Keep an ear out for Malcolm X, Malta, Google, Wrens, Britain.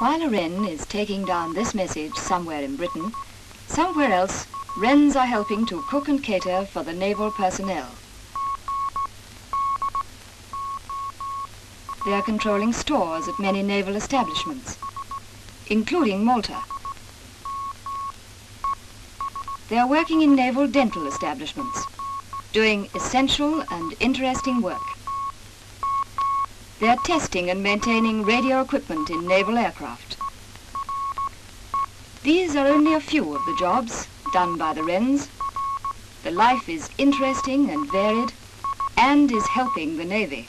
While a wren is taking down this message somewhere in Britain, somewhere else, wrens are helping to cook and cater for the naval personnel. They are controlling stores at many naval establishments, including Malta. They are working in naval dental establishments, doing essential and interesting work. They are testing and maintaining radio equipment in naval aircraft. These are only a few of the jobs done by the wrens. The life is interesting and varied and is helping the Navy.